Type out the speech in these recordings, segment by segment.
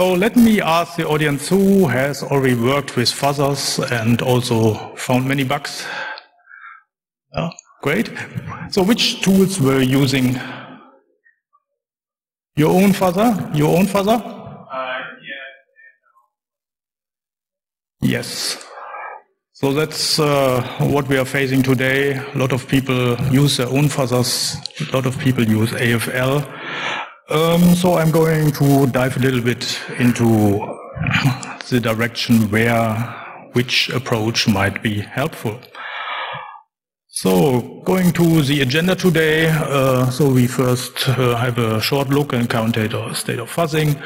So let me ask the audience who has already worked with fuzzers and also found many bugs. Oh, great. So which tools were you using? Your own fuzzer? Your own fuzzer? Yes. So that's what we are facing today. A lot of people use their own fuzzers. A lot of people use AFL. So I'm going to dive a little bit into the direction where which approach might be helpful. So going to the agenda today. So we first have a short look and current state of fuzzing,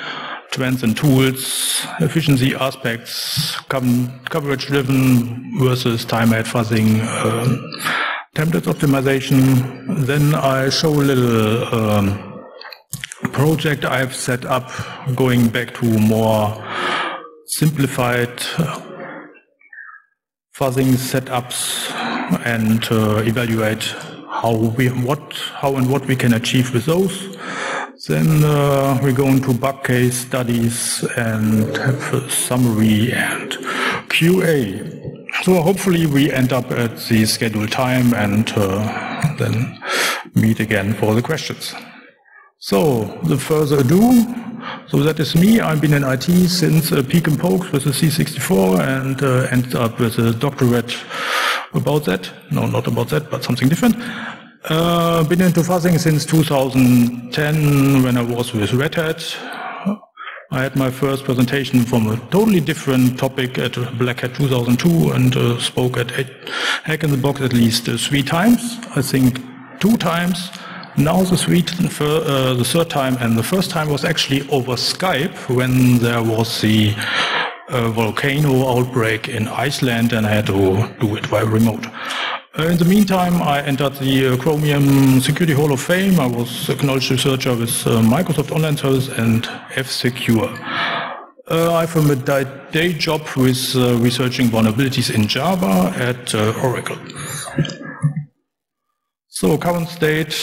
trends and tools, efficiency aspects, coverage-driven versus time-ahead fuzzing, template optimization. Then I show a little project I've set up, going back to more simplified fuzzing setups and evaluate how and what we can achieve with those. Then we go into bug case studies and have a summary and QA. So hopefully we end up at the scheduled time and then meet again for the questions. So without further ado, so that is me. I've been in IT since peak and pokes with a C64 and ended up with a doctorate about that. No, not about that, but something different. Been into fuzzing since 2010 when I was with Red Hat. I had my first presentation from a totally different topic at Black Hat 2002 and spoke at Hack in the Box at least 3 times. I think 2 times. Now the third time, and the first time was actually over Skype when there was the volcano outbreak in Iceland and I had to do it via remote. In the meantime, I entered the Chromium Security Hall of Fame. I was acknowledged researcher with Microsoft Online Service and F-Secure. I have a day job with researching vulnerabilities in Java at Oracle. So current state,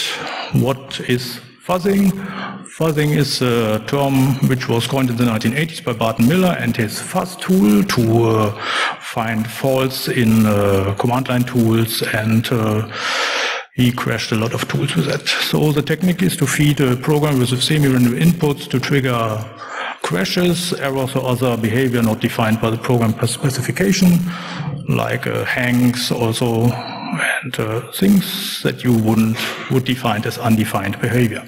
what is fuzzing? Fuzzing is a term which was coined in the 1980s by Barton Miller and his fuzz tool to find faults in command line tools, and he crashed a lot of tools with that. So the technique is to feed a program with semi-random inputs to trigger crashes, errors or other behavior not defined by the program specification, like hangs also, and things that you would define as undefined behavior.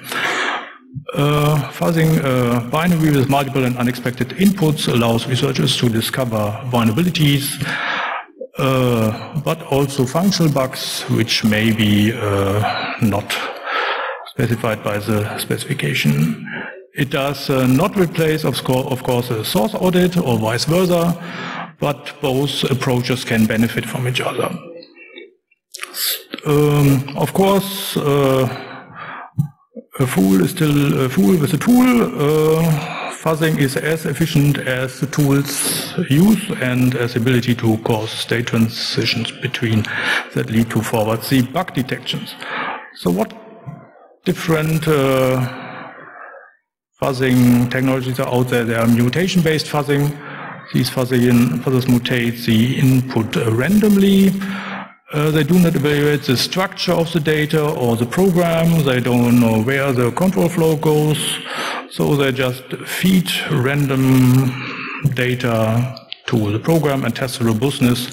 Fuzzing binary with multiple and unexpected inputs allows researchers to discover vulnerabilities, but also functional bugs which may be not specified by the specification. It does not replace, of course, a source audit or vice versa, but both approaches can benefit from each other. Of course, a fool is still a fool with a tool. Fuzzing is as efficient as the tool's use and as ability to cause state transitions between that lead to forward C bug detections. So what different fuzzing technologies are out there? There are mutation-based fuzzing. These fuzzers mutate the input randomly. They do not evaluate the structure of the data or the program. They don't know where the control flow goes. So they just feed random data to the program and test the robustness.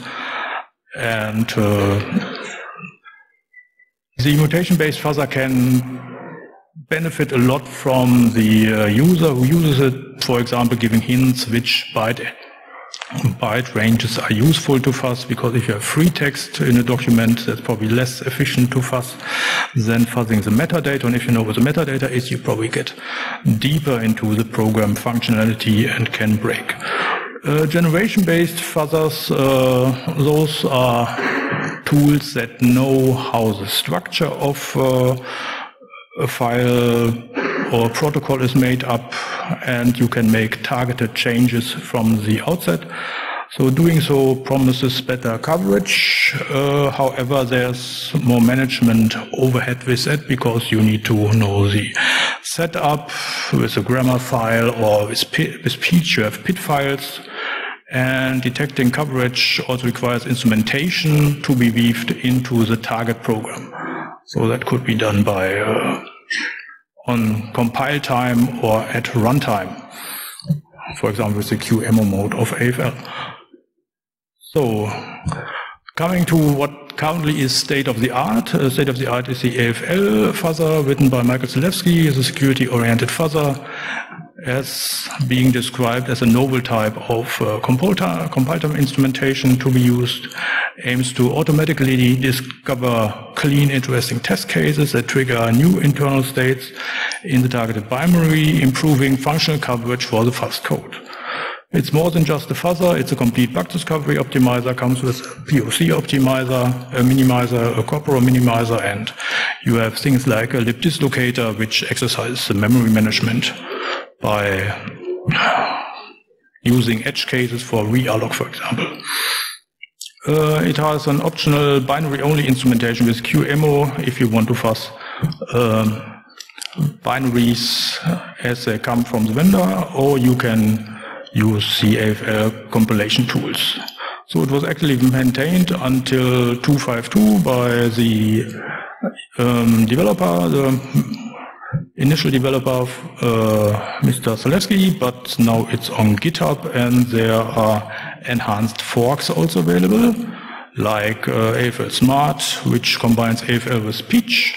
And the mutation-based fuzzer can benefit a lot from the user who uses it, for example, giving hints which byte ranges are useful to fuzz, because if you have free text in a document, that's probably less efficient to fuzz than fuzzing the metadata. And if you know what the metadata is, you probably get deeper into the program functionality and can break. Generation-based fuzzers, those are tools that know how the structure of a file or a protocol is made up, and you can make targeted changes from the outset. So doing so promises better coverage. However, there's more management overhead with it because you need to know the setup with a grammar file, or with Peach you have PID files. And detecting coverage also requires instrumentation to be weaved into the target program. So that could be done by on compile time or at runtime. For example, with the QEMU mode of AFL. So, coming to what currently is state-of-the-art. State-of-the-art is the AFL-Fuzzer, written by Michael Zalewski. It's a security-oriented fuzzer, as being described as a novel type of compile-time instrumentation to be used. Aims to automatically discover clean, interesting test cases that trigger new internal states in the targeted binary, improving functional coverage for the fuzz code. It's more than just a fuzzer, it's a complete bug discovery optimizer, comes with POC optimizer, a minimizer, a corporal minimizer, and you have things like a lib dislocator, which exercises the memory management by using edge cases for realloc, for example. It has an optional binary-only instrumentation with QEMU if you want to fuzz binaries as they come from the vendor, or you can use the AFL compilation tools. So it was actually maintained until 2.5.2 by the developer, the initial developer, Mr. Zalewski, but now it's on GitHub, and there are enhanced forks also available, like AFL Smart, which combines AFL with Peach,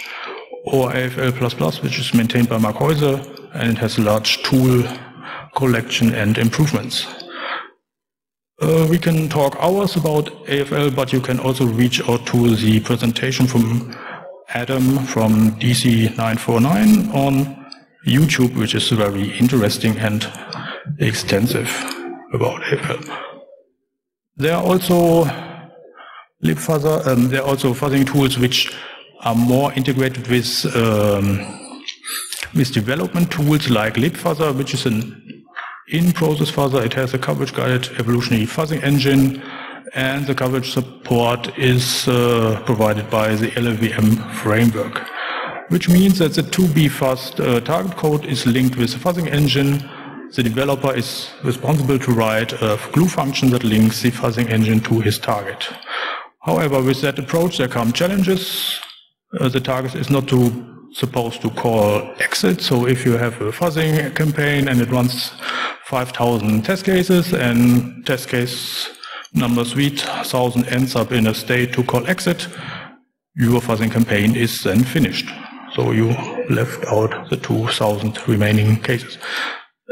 or AFL++, which is maintained by Mark Heuser, and it has a large tool collection and improvements. We can talk hours about AFL, but you can also reach out to the presentation from Adam from DC949 on YouTube, which is very interesting and extensive about AFL. There are also libfuzzer, there are also fuzzing tools which are more integrated with development tools like libfuzzer, which is an in-process fuzzer. It has a coverage-guided evolutionary fuzzing engine, and the coverage support is provided by the LLVM framework, which means that the to-be fuzzed target code is linked with the fuzzing engine. The developer is responsible to write a glue function that links the fuzzing engine to his target. However, with that approach there come challenges. The target is not supposed to call exit, so if you have a fuzzing campaign and it runs 5,000 test cases, and test case number 3,000 ends up in a state to call exit, your fuzzing campaign is then finished. So you left out the 2,000 remaining cases.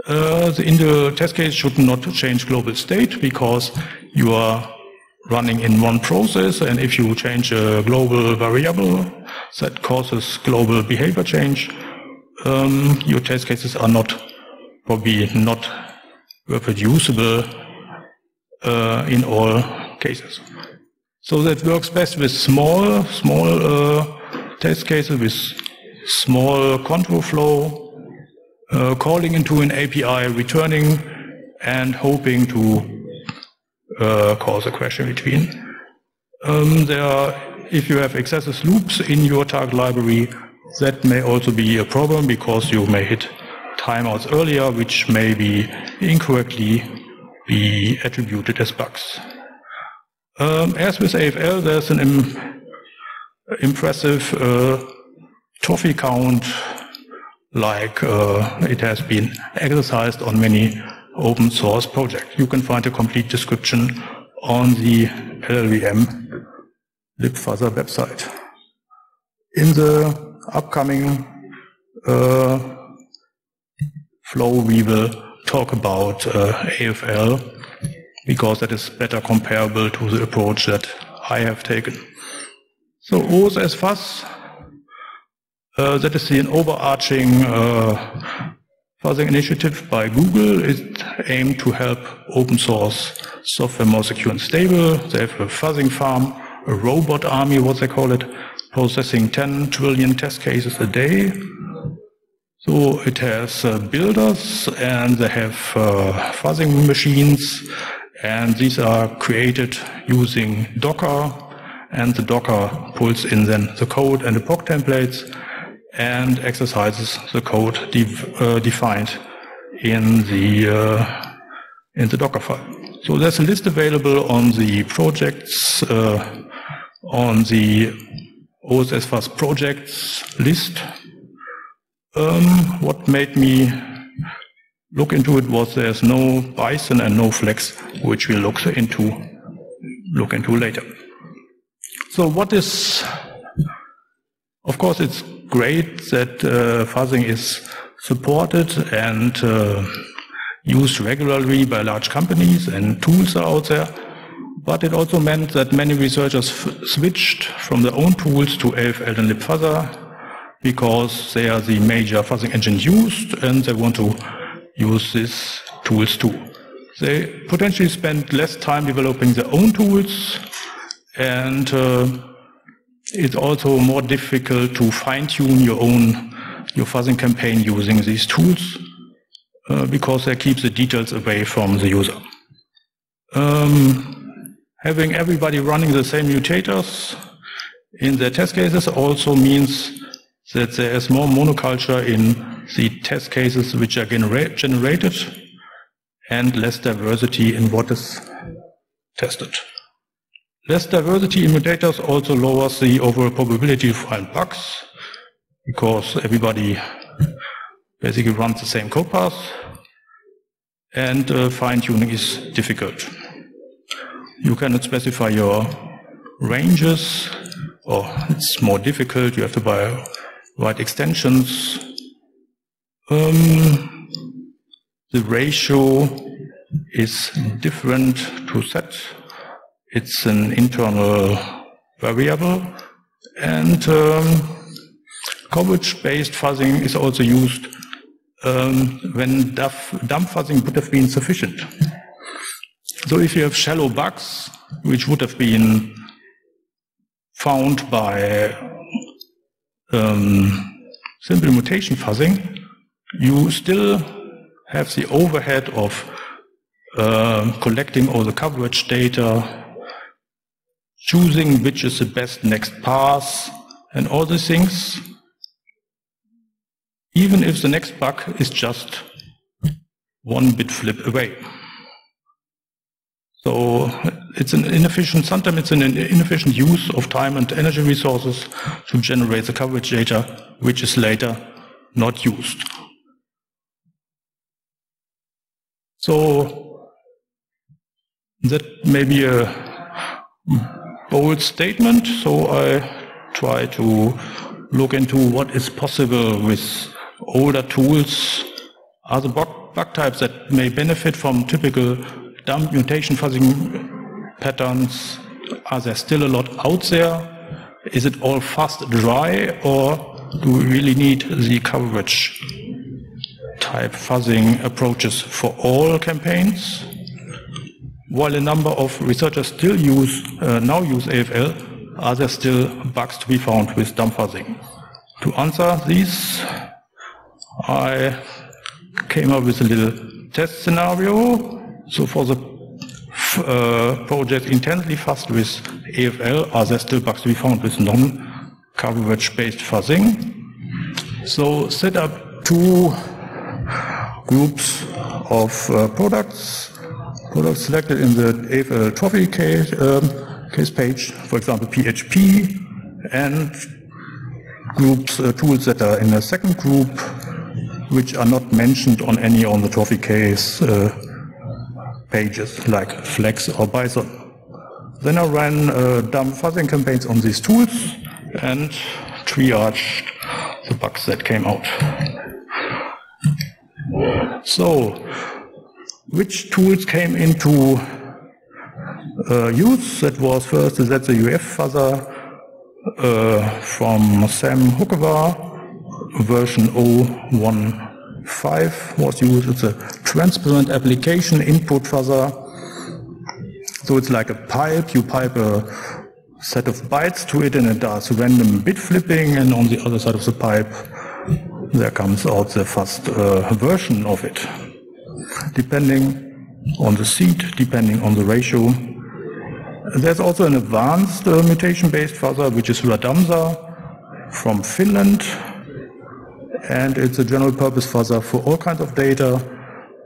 In the test case should not change global state, because you are running in one process, and if you change a global variable that causes global behavior change, your test cases are probably not reproducible in all cases. So that works best with small test cases, with small control flow, calling into an API, returning, and hoping to cause a question between. If you have excessive loops in your target library, that may also be a problem, because you may hit timeouts earlier, which may be incorrectly be attributed as bugs. As with AFL, there's an impressive toffee count, like it has been exercised on many open source projects. You can find a complete description on the LLVM libfuzzer website. In the upcoming flow, we will talk about AFL, because that is better comparable to the approach that I have taken. So OSS-Fuzz, that is an overarching fuzzing initiative by Google. It aimed to help open source software more secure and stable. They have a fuzzing farm, a robot army, what they call it, processing 10 trillion test cases a day. So it has builders, and they have fuzzing machines, And these are created using Docker, and the Docker pulls in then the code and the POC templates and exercises the code defined in the Docker file. So there's a list available on the projects, on the OSS-Fuzz projects list. What made me look into it was there's no Bison and no Flex, which we'll look into later. So what is, of course, it's great that fuzzing is supported and used regularly by large companies and tools are out there, but it also meant that many researchers switched from their own tools to AFL and libfuzzer because they are the major fuzzing engines used and they want to use these tools too. They potentially spend less time developing their own tools, and it's also more difficult to fine-tune your fuzzing campaign using these tools, because they keep the details away from the user. Having everybody running the same mutators in their test cases also means that there is more monoculture in the test cases which are generated and less diversity in what is tested. Less diversity in mutators also lowers the overall probability to find bugs, because everybody basically runs the same code path, and fine-tuning is difficult. You cannot specify your ranges, or it's more difficult, you have to write extensions. The ratio is different to set. It's an internal variable, and coverage-based fuzzing is also used when dump fuzzing would have been sufficient. So if you have shallow bugs, which would have been found by simple mutation fuzzing, you still have the overhead of collecting all the coverage data, choosing which is the best next pass, and all these things, even if the next bug is just one bit flip away. So it's an inefficient, sometimes it's an inefficient use of time and energy resources to generate the coverage data, which is later not used. So that may be a bold statement, so I try to look into what is possible with older tools, other bug types that may benefit from typical dump mutation fuzzing patterns. Are there still a lot out there? Is it all fast dry, or do we really need the coverage type fuzzing approaches for all campaigns? While a number of researchers still now use AFL, are there still bugs to be found with dump fuzzing? To answer these, I came up with a little test scenario. So for the project intensely fuzzed with AFL, are there still bugs to be found with non-coverage-based fuzzing? So set up two groups of products selected in the AFL trophy case page, for example PHP, and groups, tools that are in a second group, which are not mentioned on any on the trophy case pages, like Flex or Bison. Then I ran dumb fuzzing campaigns on these tools and triaged the bugs that came out. So, which tools came into use? That was first the ZZUF fuzzer from Sam Hukover, version 0.1.5 was used. It's a transparent application input fuzzer. So it's like a pipe. You pipe a set of bytes to it and it does random bit flipping, and on the other side of the pipe there comes out the first version of it. Depending on the seed, depending on the ratio. There's also an advanced mutation-based fuzzer, which is Radamsa from Finland, and it's a general-purpose fuzzer for all kinds of data.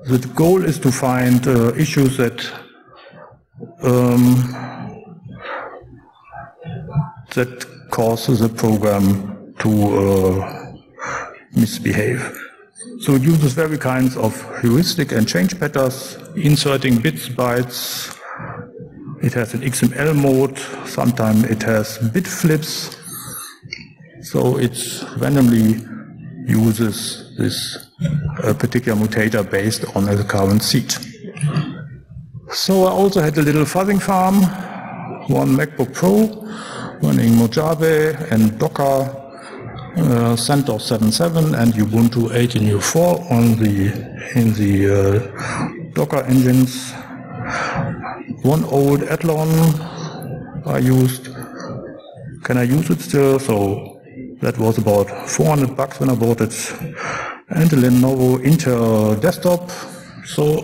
The goal is to find issues that that causes a program to misbehave. So it uses various kinds of heuristic and change patterns, inserting bits, bytes. It has an XML mode, sometimes it has bit flips. So it randomly uses this particular mutator based on the current seed. So I also had a little fuzzing farm, one MacBook Pro, running Mojave and Docker, CentOS 7.7 and Ubuntu 18.04 on the, in the Docker engines. One old Athlon I used. Can I use it still? So that was about $400 when I bought it. And a Lenovo Intel desktop. So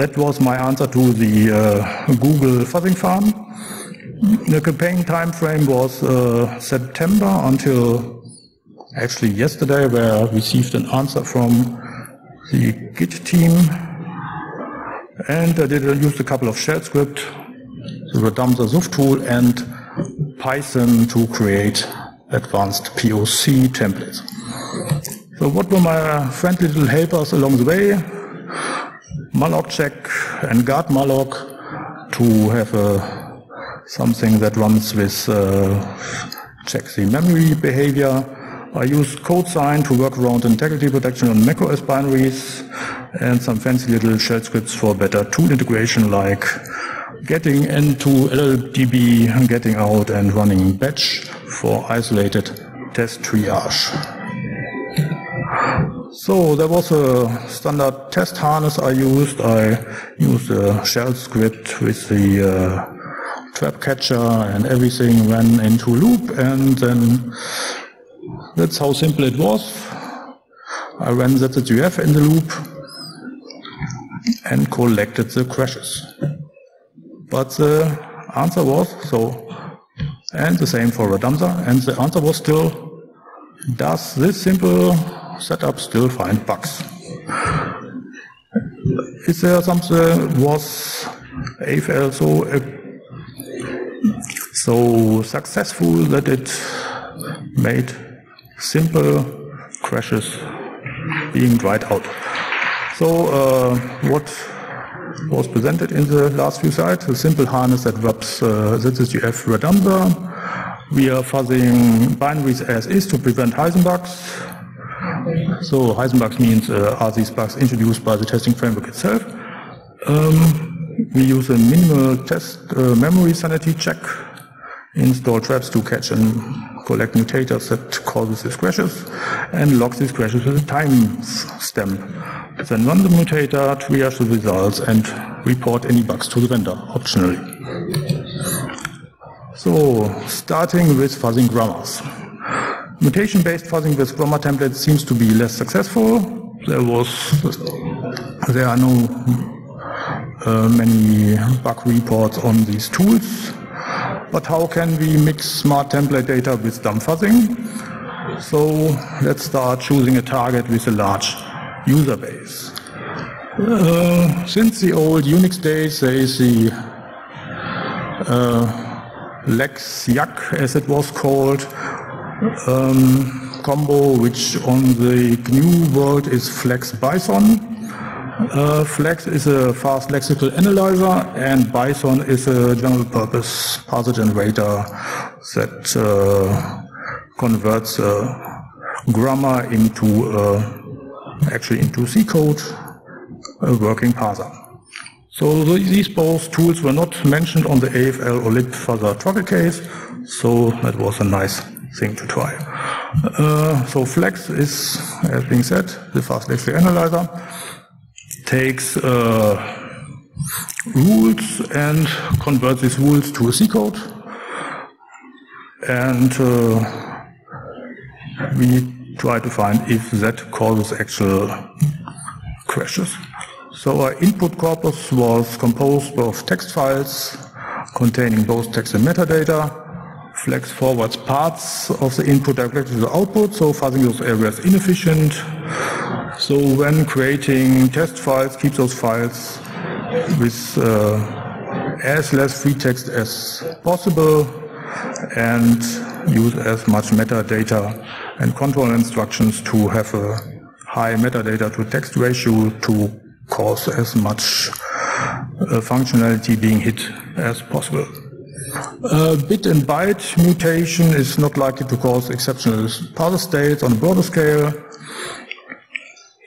that was my answer to the Google fuzzing farm. The campaign time frame was September until actually yesterday, where I received an answer from the Git team, and I did use a couple of shell scripts, the ZZUF tool and Python to create advanced POC templates. So what were my friendly little helpers along the way? Malloc check and guard malloc to have a something that runs with checks the memory behavior. I use codesign to work around integrity protection on macOS binaries and some fancy little shell scripts for better tool integration like getting into LLDB, getting out and running batch for isolated test triage. So there was a standard test harness I used. I used a shell script with the trap catcher and everything ran into loop, and then that's how simple it was. I ran ZZUF in the loop and collected the crashes. But the answer was, so, and the same for Radamsa, and the answer was still, does this simple setup still find bugs? Is there something, was AFL so successful that it made simple crashes being dried out? So what was presented in the last few slides, a simple harness that wraps ZZUF Radamsa. We are fuzzing binaries as is to prevent Heisenbugs. So Heisenbugs means are these bugs introduced by the testing framework itself? We use a minimal test memory sanity check, install traps to catch and collect mutators that causes these crashes, and log these crashes with a time stamp. Then run the mutator, triage the results, and report any bugs to the vendor, optionally. So, starting with fuzzing grammars. Mutation-based fuzzing with grammar templates seems to be less successful. There are no many bug reports on these tools. But how can we mix smart template data with dumb fuzzing? So let's start choosing a target with a large user base. Since the old Unix days, there is the Lex Yak, as it was called, combo, which on the GNU world is Flex Bison. Flex is a fast lexical analyzer, and Bison is a general purpose parser generator that converts grammar into actually into C code, a working parser. So these both tools were not mentioned on the AFL or libfuzzer trouble case, so that was a nice thing to try. So Flex is, as being said, the fast lexical analyzer. Takes rules and converts these rules to a C code, and we try to find if that causes actual crashes. So our input corpus was composed of text files containing both text and metadata. Flex forwards parts of the input directly to the output, so fuzzing those areas inefficient. So when creating test files, keep those files with as less free text as possible and use as much metadata and control instructions to have a high metadata to text ratio to cause as much functionality being hit as possible. Bit and byte mutation is not likely to cause exceptional parser states on a broader scale.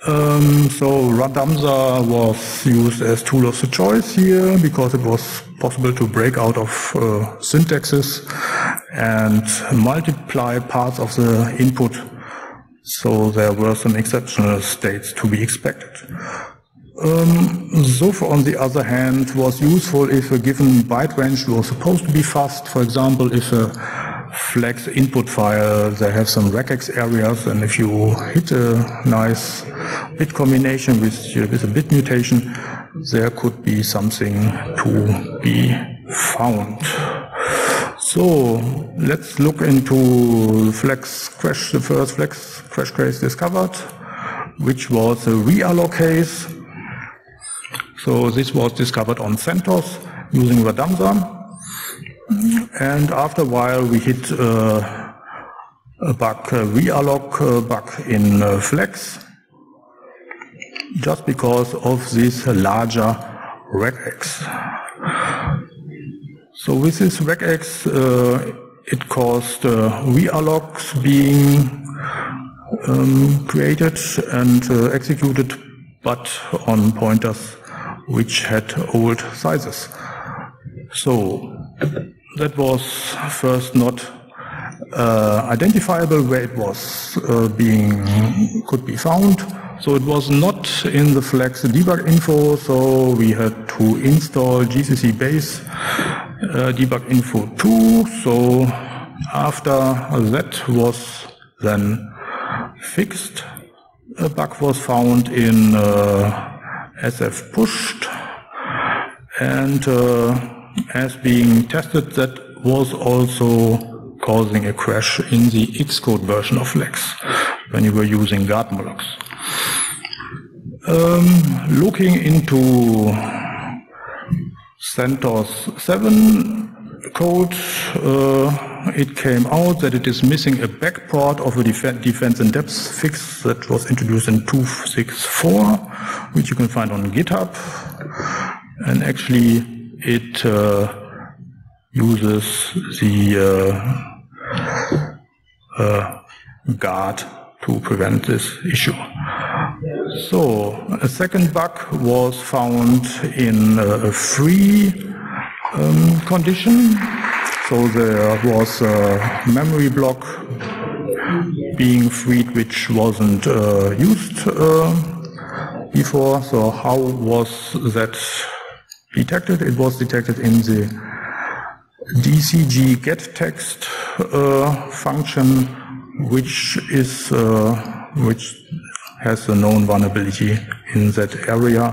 So Radamsa was used as tool of the choice here because it was possible to break out of syntaxes and multiply parts of the input, so there were some exceptional states to be expected. ZZUF, on the other hand, was useful if a given byte range was supposed to be fuzzed. For example, if a flex input file, they have some regex areas, and if you hit a nice bit combination with a bit mutation, there could be something to be found. So let's look into flex crash, the first flex crash case discovered, which was a realloc case. So this was discovered on CentOS using Radamsa, and after a while we hit a bug, realloc bug in Flex, just because of this larger regex. So with this regex, it caused reallocs being created and executed, but on pointers which had old sizes. So that was first not identifiable where it was could be found. So it was not in the Flex debug info, so we had to install GCC base debug info 2. So after that was then fixed, a bug was found in SF pushed, and as being tested, that was also causing a crash in the Xcode version of Flex when you were using guard molocs. Looking into CentOS 7 code, it came out that it is missing a backport of a defense in depth fix that was introduced in 2.6.4, which you can find on GitHub. And actually, it uses the guard to prevent this issue. So, a second bug was found in a free condition. So there was a memory block being freed which wasn't used before. So how was that detected? It was detected in the DCG get text function, which has a known vulnerability in that area,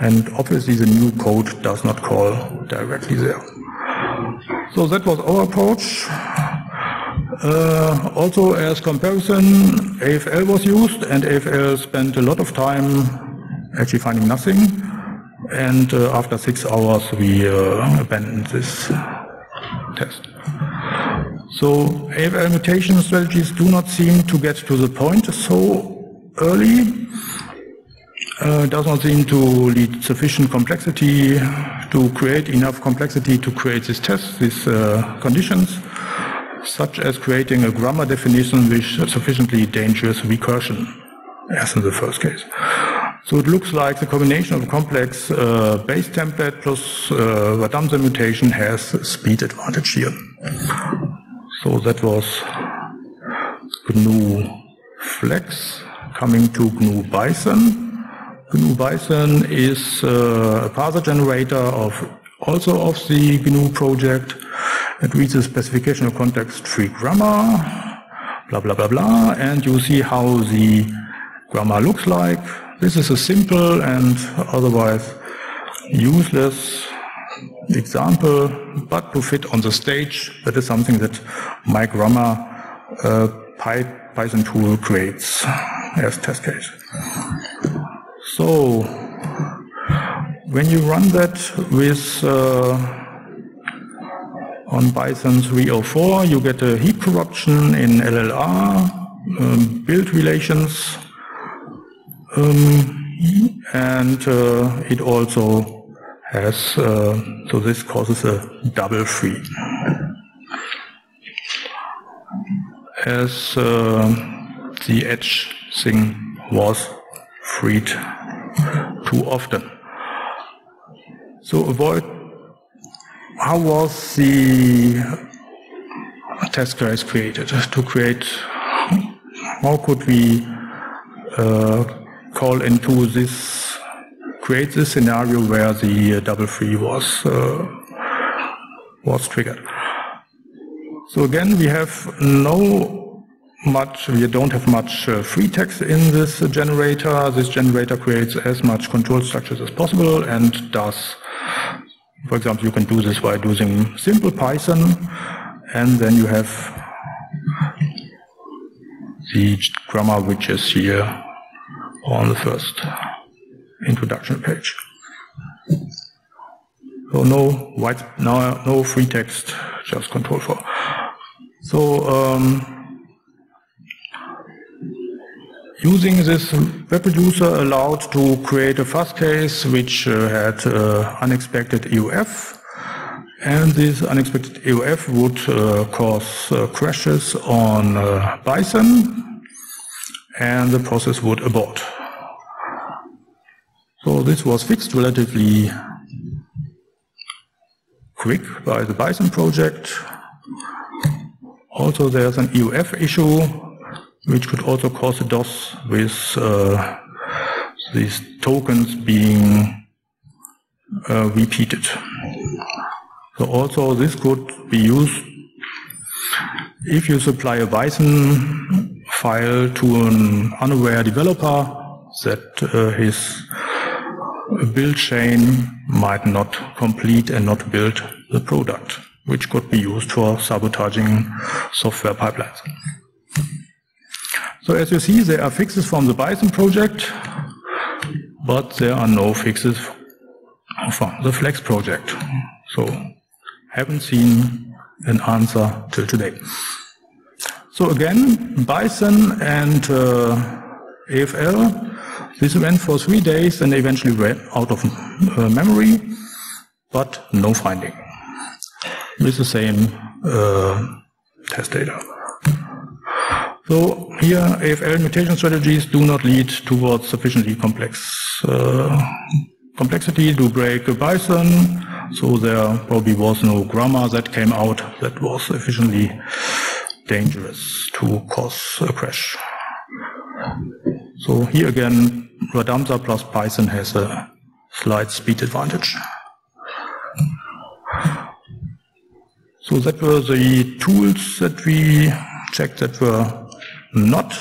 and obviously the new code does not call directly there. So that was our approach. Also, as comparison, AFL was used, and AFL spent a lot of time actually finding nothing, and after 6 hours we abandoned this test. So AFL mutation strategies do not seem to get to the point so early. Does not seem to lead sufficient complexity to create enough complexity to create these tests, these conditions, such as creating a grammar definition with sufficiently dangerous recursion, as in the first case. So it looks like the combination of a complex base template plus Radamsa mutation has a speed advantage here. So that was GNU Flex. Coming to GNU Bison. GNU Bison is a parser generator also of the GNU project. It reads the specification of context-free grammar, blah, blah, blah, blah, and you see how the grammar looks like. This is a simple and otherwise useless example, but to fit on the stage, that is something that Mike Rummer, Python tool, creates as test case. So when you run that with on Bison 304, you get a heap corruption in LLR, build relations, and it also has, so this causes a double free. As the edge thing was freed too often. So avoid, how was the test case created? To create, how could we call into this, create this scenario where the double free was triggered? So again, we have we don't have much free text in this generator. This generator creates as much control structures as possible and does, for example, you can do this by using simple Python, and then you have the grammar which is here on the first introduction page. So no free text, just control for. So using this web producer allowed to create a fuzz case which had unexpected EOF, and this unexpected EOF would cause crashes on Bison, and the process would abort. So this was fixed relatively quick by the Bison project. Also there's an EOF issue which could also cause a DOS with these tokens being repeated. So also this could be used if you supply a Bison file to an unaware developer, that his build chain might not complete and not build the product, which could be used for sabotaging software pipelines. So as you see, there are fixes from the Bison project, but there are no fixes from the Flex project. So haven't seen an answer till today. So again, Bison and AFL, this went for 3 days and eventually ran out of memory, but no finding with the same test data. So here, AFL mutation strategies do not lead towards sufficiently complex complexity to break a Bison, so there probably was no grammar that came out that was sufficiently dangerous to cause a crash. So here again, Radamsa plus Python has a slight speed advantage. So that were the tools that we checked that were not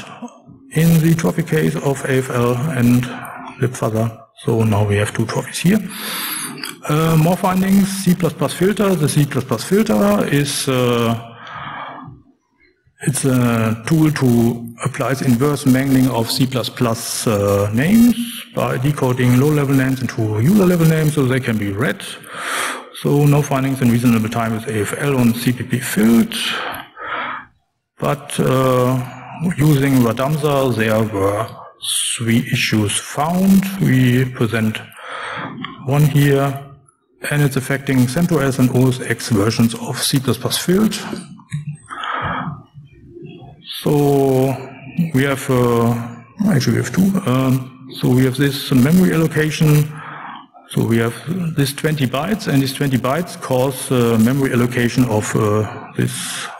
in the trophy case of AFL and libfuzzer. So now we have 2 trophies here. More findings, C++-filter. The C++-filter is it's a tool to apply the inverse mangling of C++ names by decoding low-level names into user-level names so they can be read. So no findings in reasonable time with AFL on CPP-filt. But using Radamsa, there were 3 issues found. We present 1 here, and it's affecting CentOS and OSX versions of C++-filt. So we have actually we have 2. So we have this memory allocation. So we have this 20 bytes, and these 20 bytes cause memory allocation of this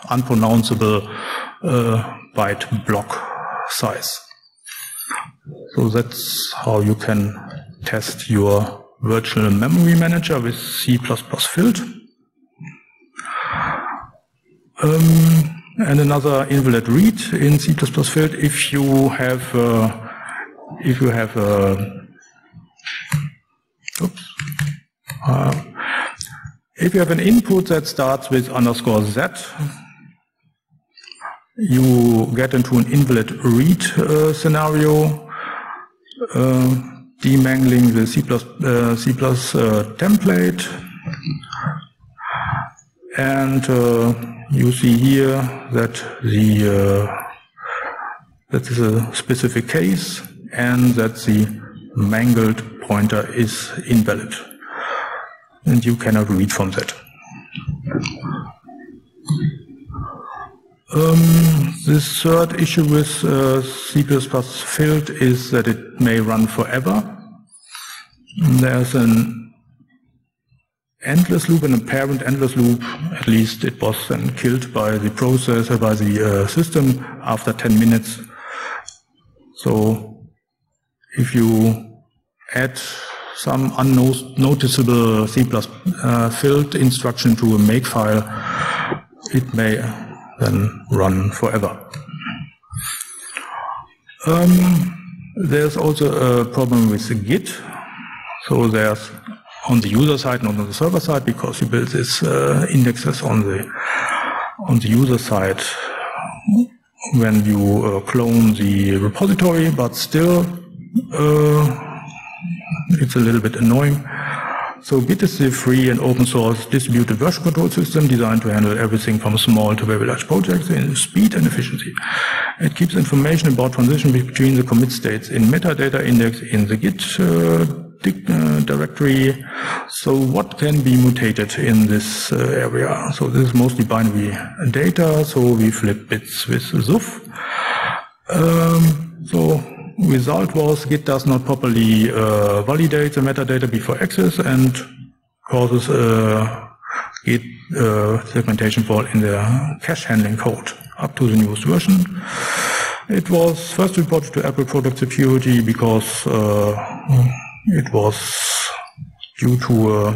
unpronounceable byte block size. So that's how you can test your virtual memory manager with C++-filt. And another invalid read in C++-filt, if you have if you have a if you have an input that starts with _z, you get into an invalid read scenario, demangling the C++ template, and you see here that the that is a specific case and that the mangled pointer is invalid, and you cannot read from that. This third issue with C++-filt is that it may run forever. There's an endless loop and a parent endless loop. At least it was then killed by the processor, by the system after 10 minutes. So if you add some unnoticeable C++-filt instruction to a make file, it may then run forever. There's also a problem with the Git. So there's on the user side, not on the server side, because you build these indexes on the user side when you clone the repository, but still it's a little bit annoying. So Git is the free and open source distributed version control system designed to handle everything from small to very large projects in speed and efficiency. It keeps information about transition between the commit states in metadata index in the Git directory. So what can be mutated in this area? So this is mostly binary data, so we flip bits with ZZUF. So result was Git does not properly validate the metadata before access and causes Git segmentation fault in the cache handling code up to the newest version. It was first reported to Apple Product Security because it was due to a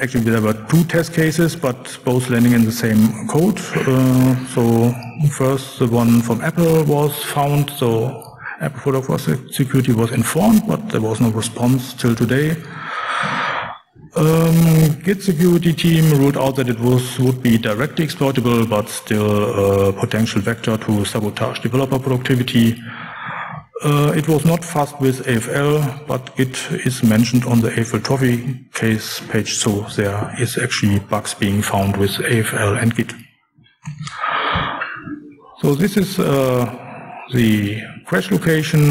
actually, there were two test cases, but both landing in the same code. So first, the one from Apple was found, so Apple Product Security was informed, but there was no response till today. Git security team ruled out that it would be directly exploitable, but still a potential vector to sabotage developer productivity. It was not fuzz with AFL, but it is mentioned on the AFL trophy case page, so there is actually bugs being found with AFL and Git. So this is the crash location.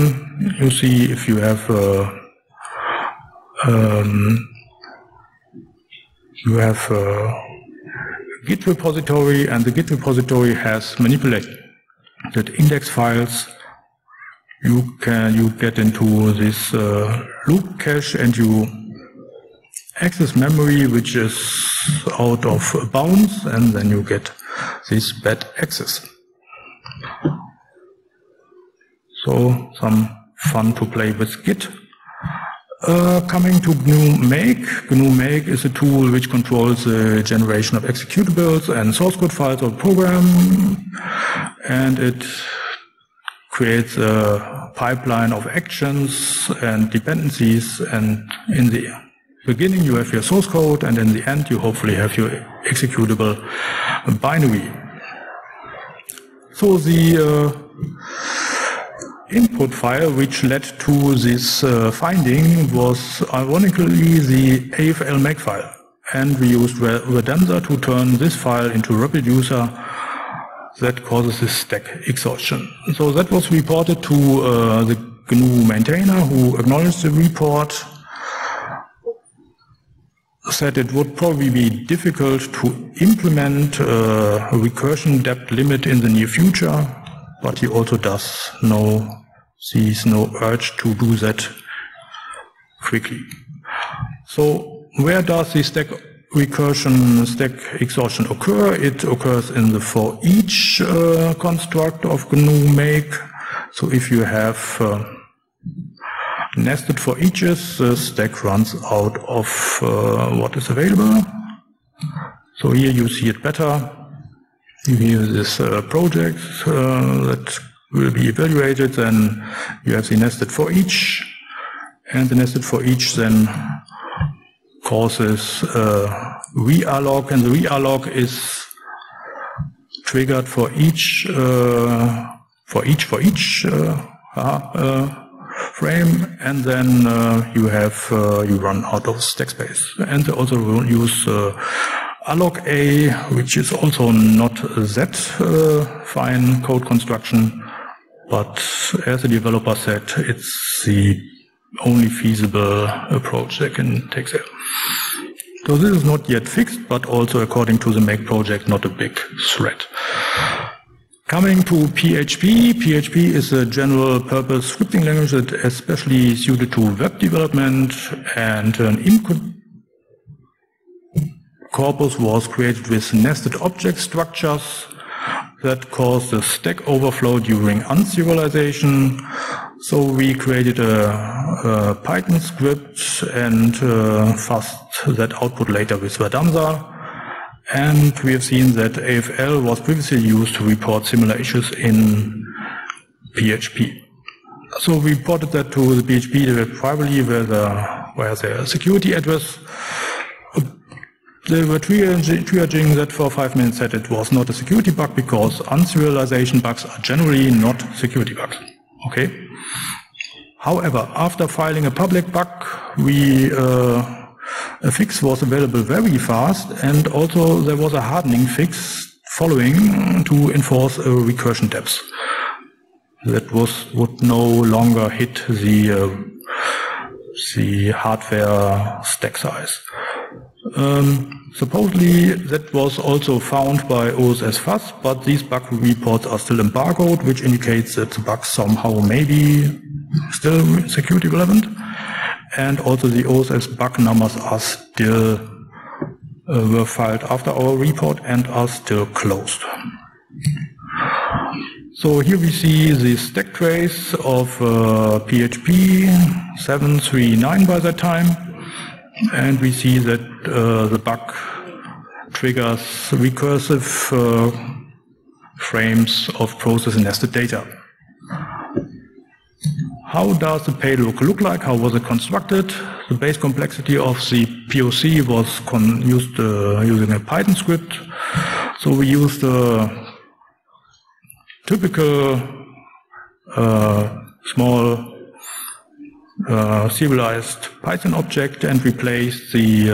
You see if you have a Git repository, and the Git repository has manipulated that index files. You get into this loop cache and you access memory which is out of bounds, and then you get this bad access. So some fun to play with Git. Coming to GNU Make. GNU Make is a tool which controls the generation of executables and source code files of program, and it creates a pipeline of actions and dependencies, and in the beginning you have your source code, and in the end you hopefully have your executable binary. So the input file which led to this finding was ironically the AFL make file, and we used Radamsa to turn this file into a reproducer that causes this stack exhaustion. So that was reported to the GNU maintainer, who acknowledged the report, said it would probably be difficult to implement a recursion depth limit in the near future, but he also sees no urge to do that quickly. So where does the stack recursion stack exhaustion occur? It occurs in the for each construct of GNU make. So if you have nested for eaches, the stack runs out of what is available. So here you see it better. review this project that will be evaluated. Then you have the nested for each, and the nested for each then calls this VR log, and the VR log is triggered for each frame, and then you run out of stack space, and also we'll use allog A, which is also not that fine code construction, but as the developer said, it's the only feasible approach they can take there. So this is not yet fixed, but also according to the Make project, not a big threat. Coming to PHP, PHP is a general purpose scripting language that is especially suited to web development, and an input corpus was created with nested object structures that caused a stack overflow during unserialization. So we created a Python script and fuzzed that output later with Radamsa. And we have seen that AFL was previously used to report similar issues in PHP. So we ported that to the PHP dev privately where the security address. They were triaging that for 5 minutes that it was not a security bug, because unserialization bugs are generally not security bugs. Okay. However, after filing a public bug, a fix was available very fast, and also there was a hardening fix following to enforce recursion depths. That would no longer hit the hardware stack size. Supposedly that was also found by OSS-Fuzz, but these bug reports are still embargoed, which indicates that the bug somehow may be still security relevant. And also the OSS bug numbers are still were filed after our report and are still closed. So here we see the stack trace of PHP 7.3.9 by that time, and we see that the bug triggers recursive frames of process nested data. How does the payload look like? How was it constructed? The base complexity of the POC was used using a Python script. So we used a typical small serialized Python object and replaced the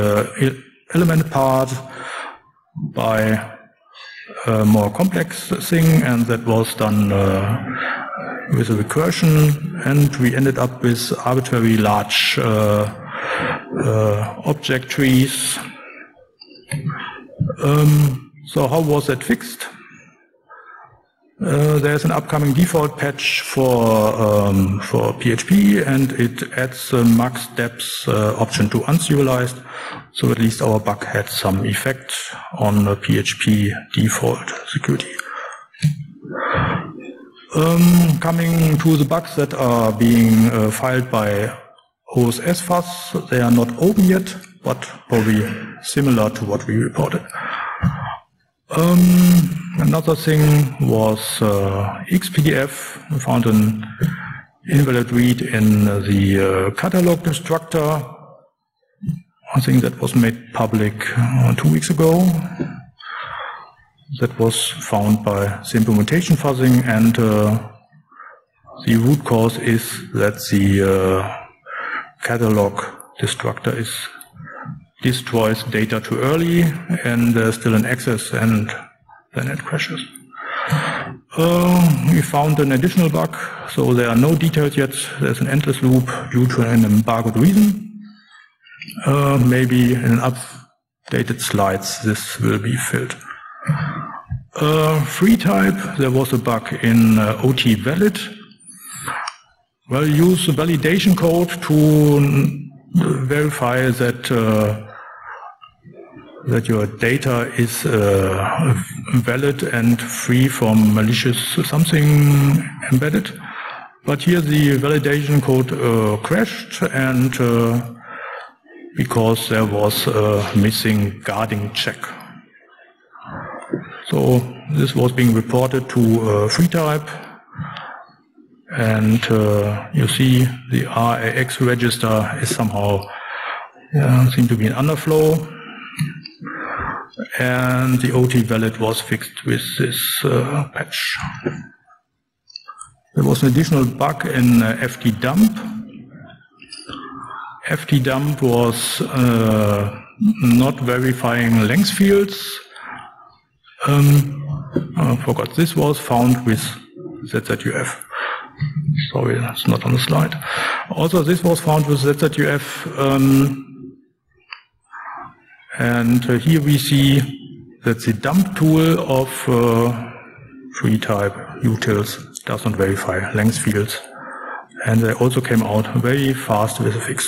element part by a more complex thing, and that was done with a recursion, and we ended up with arbitrary large object trees. So how was that fixed? There's an upcoming default patch for PHP, and it adds the max depth option to unserialized, so at least our bug had some effect on the PHP default security. Coming to the bugs that are being filed by OSS-Fuzz, they are not open yet, but probably similar to what we reported. Another thing was XPDF. We found an invalid read in the catalog constructor. I think that was made public 2 weeks ago. That was found by the implementation fuzzing, and the root cause is that the catalog destructor destroys data too early, and there's still an access, and then it crashes. We found an additional bug, so there are no details yet. There's an endless loop due to an embargoed reason. Maybe in updated slides this will be filled. FreeType, there was a bug in OT valid. Well, use the validation code to verify that your data is valid and free from malicious something embedded. But here the validation code crashed, and because there was a missing guarding check. So This was being reported to FreeType, and you see the RAX register is somehow seemed to be an underflow, and the OT valid was fixed with this patch. There was an additional bug in ftdump. Ftdump was not verifying length fields. I forgot, this was found with ZZUF. Sorry, that's not on the slide. Also, this was found with ZZUF. And here we see that the dump tool of FreeType utils doesn't verify length fields. And they also came out very fast with a fix.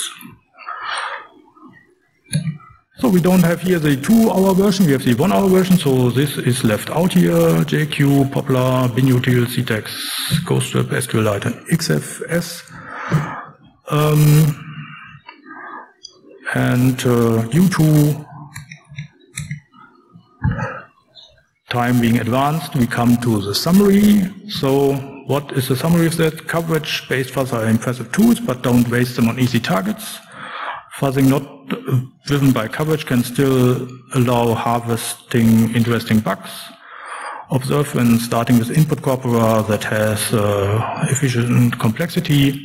So we don't have here the 2-hour version, we have the 1-hour version, so this is left out here. JQ, Poplar, binutil, ctex, GoStrip, SQLite, and XFS. And U2, time being advanced, we come to the summary. So what is the summary of that? Coverage-based fuzz are impressive tools, but don't waste them on easy targets. Fuzzing not driven by coverage can still allow harvesting interesting bugs. Observe when starting with input corpora that has efficient complexity,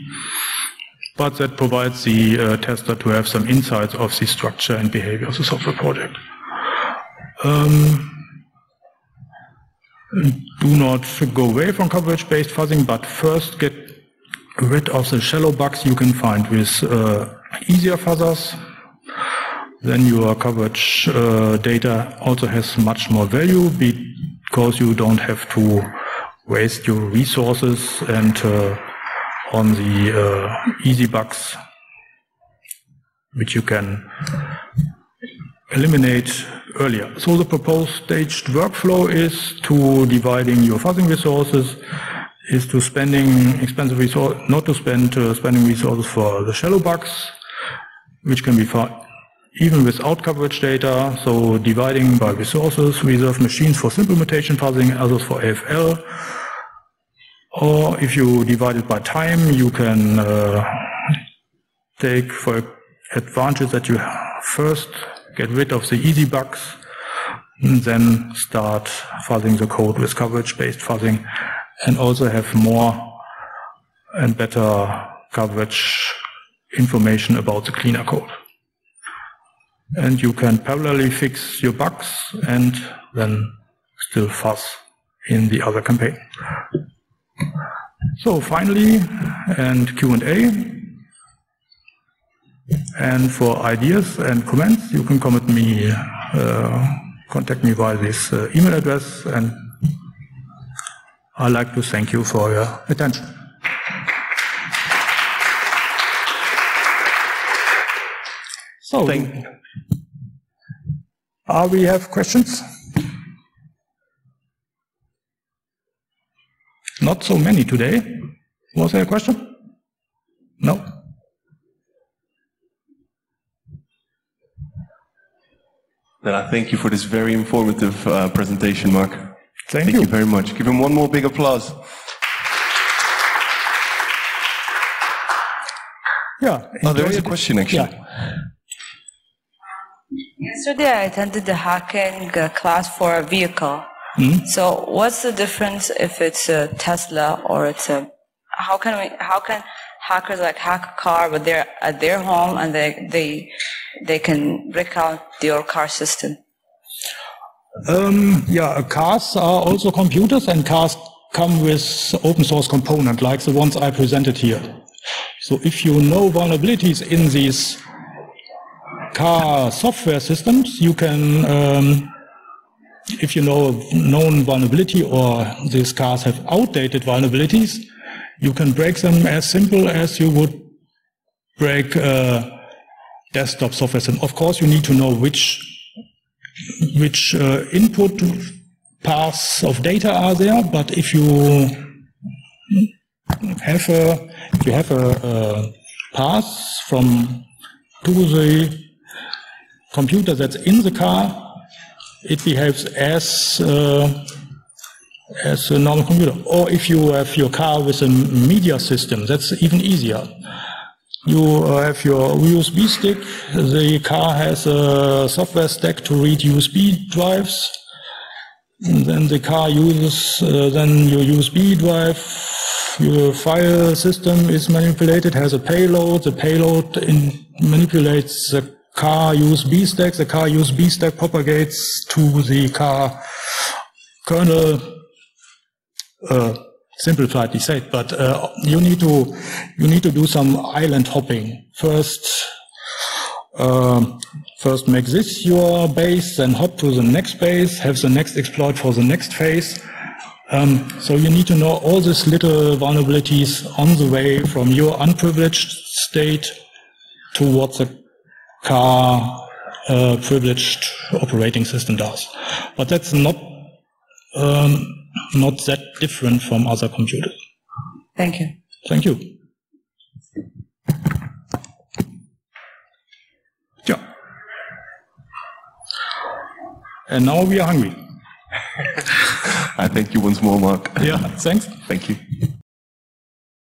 but that provides the tester to have some insights of the structure and behavior of the software project. Do not go away from coverage-based fuzzing, but first get rid of the shallow bugs you can find with easier fuzzers. Then your coverage data also has much more value because you don't have to waste your resources and on the easy bugs, which you can eliminate earlier. So the proposed staged workflow is to dividing your fuzzing resources, is to spending expensive resources, not to spend spending resources for the shallow bugs, which can be found even without coverage data. So dividing by resources, reserve machines for simple mutation fuzzing, others for AFL. Or if you divide it by time, you can take for advantage that you first get rid of the easy bugs, and then start fuzzing the code with coverage-based fuzzing, and also have more and better coverage information about the cleaner code. And you can parallelly fix your bugs and then still fuzz in the other campaign. So finally, and Q&A. And for ideas and comments, you can contact me via this email address, and I'd like to thank you for your attention. So, we have questions? Not so many today. Was there a question? No? Then I thank you for this very informative presentation, Mark. Thank you very much. Give him one more big applause. Yeah. Oh, there is a question, actually. Yeah. Yesterday I attended the hacking class for a vehicle. Mm-hmm. So what's the difference if it's a Tesla or it's a... How can hackers like hack a car, but they're at their home and they can break out your car system? Yeah, cars are also computers, and cars come with open source component like the ones I presented here. So if you know vulnerabilities in these car software systems, you can, if you know a known vulnerability or these cars have outdated vulnerabilities, you can break them as simple as you would break desktop software system. Of course, you need to know which input paths of data are there. But if you have a path from to the computer that's in the car, it behaves as as a normal computer. Or if you have your car with a media system, that's even easier. You have your USB stick, the car has a software stack to read USB drives, and then the car uses then your USB drive, your file system is manipulated, has a payload, the payload manipulates the car USB stack, the car USB stack propagates to the car kernel, simplifiedly said, but you need to do some island hopping. First make this your base, then hop to the next base, have the next exploit for the next phase. So you need to know all these little vulnerabilities on the way from your unprivileged state towards the car privileged operating system does. But that's not that different from other computers. Thank you. Thank you. Yeah. And now we are hungry. I thank you once more, Mark. Yeah, thanks. Thank you.